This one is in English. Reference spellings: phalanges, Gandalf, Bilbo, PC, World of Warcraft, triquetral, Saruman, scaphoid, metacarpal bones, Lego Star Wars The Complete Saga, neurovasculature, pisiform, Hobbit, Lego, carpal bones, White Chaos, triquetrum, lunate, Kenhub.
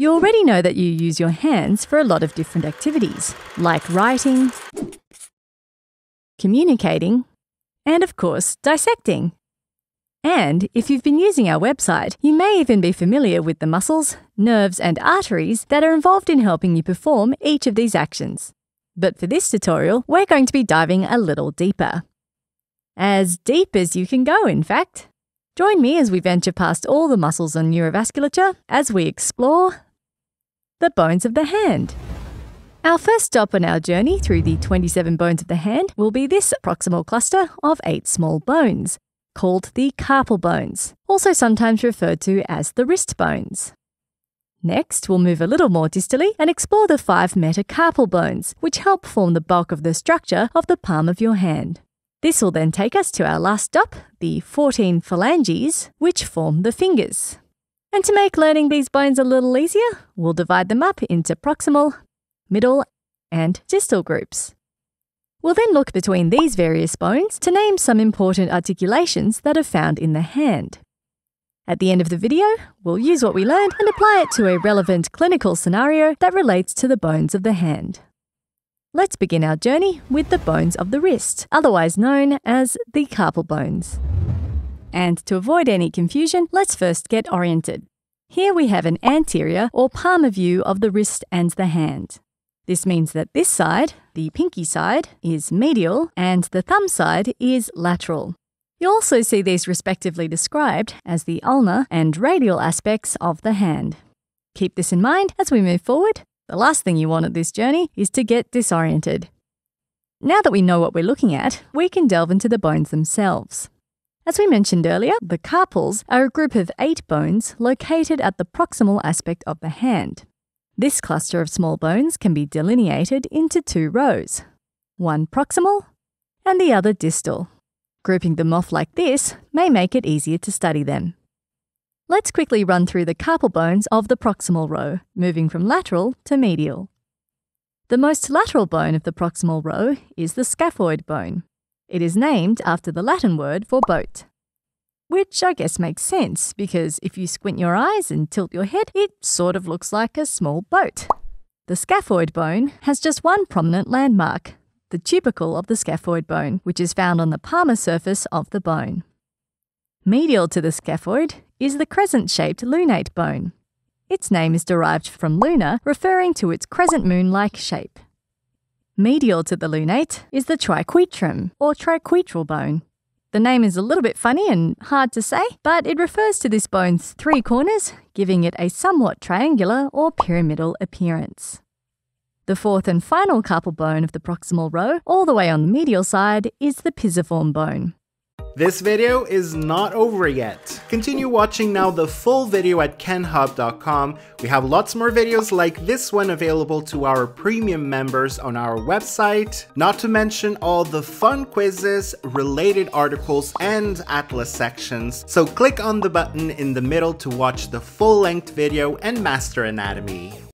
You already know that you use your hands for a lot of different activities, like writing, communicating, and of course, dissecting. And if you've been using our website, you may even be familiar with the muscles, nerves and arteries that are involved in helping you perform each of these actions. But for this tutorial, we're going to be diving a little deeper. As deep as you can go, in fact. Join me as we venture past all the muscles on neurovasculature as we explore the bones of the hand. Our first stop on our journey through the 27 bones of the hand will be this proximal cluster of 8 small bones, called the carpal bones, also sometimes referred to as the wrist bones. Next, we'll move a little more distally and explore the 5 metacarpal bones, which help form the bulk of the structure of the palm of your hand. This will then take us to our last stop, the 14 phalanges, which form the fingers. And to make learning these bones a little easier, we'll divide them up into proximal, middle, and distal groups. We'll then look between these various bones to name some important articulations that are found in the hand. At the end of the video, we'll use what we learned and apply it to a relevant clinical scenario that relates to the bones of the hand. Let's begin our journey with the bones of the wrist, otherwise known as the carpal bones. And to avoid any confusion, let's first get oriented. Here we have an anterior or palmar view of the wrist and the hand. This means that this side, the pinky side, is medial and the thumb side is lateral. You'll also see these respectively described as the ulnar and radial aspects of the hand. Keep this in mind as we move forward. The last thing you want at this journey is to get disoriented. Now that we know what we're looking at, we can delve into the bones themselves. As we mentioned earlier, the carpals are a group of 8 bones located at the proximal aspect of the hand. This cluster of small bones can be delineated into 2 rows, one proximal and the other distal. Grouping them off like this may make it easier to study them. Let's quickly run through the carpal bones of the proximal row, moving from lateral to medial. The most lateral bone of the proximal row is the scaphoid bone. It is named after the Latin word for boat, which I guess makes sense because if you squint your eyes and tilt your head, it sort of looks like a small boat. The scaphoid bone has just one prominent landmark, the tubercle of the scaphoid bone, which is found on the palmar surface of the bone. Medial to the scaphoid is the crescent-shaped lunate bone. Its name is derived from lunar, referring to its crescent moon-like shape. Medial to the lunate is the triquetrum, or triquetral bone. The name is a little bit funny and hard to say, but it refers to this bone's 3 corners, giving it a somewhat triangular or pyramidal appearance. The 4th and final carpal bone of the proximal row, all the way on the medial side, is the pisiform bone. This video is not over yet. Continue watching now the full video at kenhub.com. We have lots more videos like this one available to our premium members on our website, not to mention all the fun quizzes, related articles, and atlas sections. So click on the button in the middle to watch the full-length video and master anatomy.